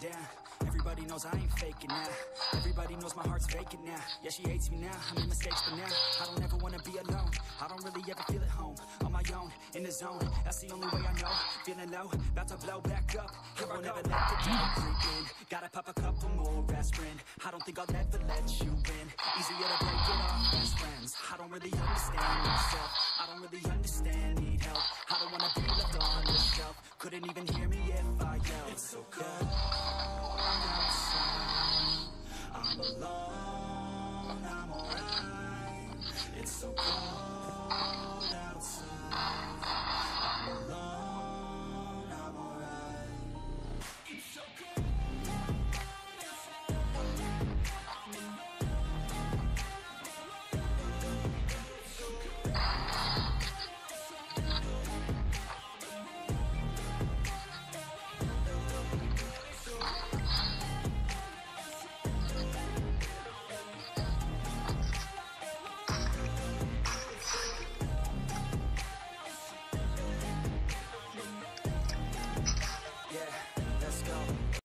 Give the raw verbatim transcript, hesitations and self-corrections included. breaking down. Everybody knows I ain't faking now. Everybody knows my heart's vacant now. Yeah, she hates me now, I made mistakes, but now I don't ever wanna be alone. I don't really ever feel at home. On my own, in the zone, that's the only way I know. Feeling low, about to blow back up. Here I won't ever let the door creep in. Gotta pop a couple more aspirin. I don't think I'll ever let you in. Easier to break it off best friends. I don't really understand myself. I don't really understand, need help. I don't wanna be left on the shelf. Couldn't even hear me if I yelled. It's so cold outside, I'm alone.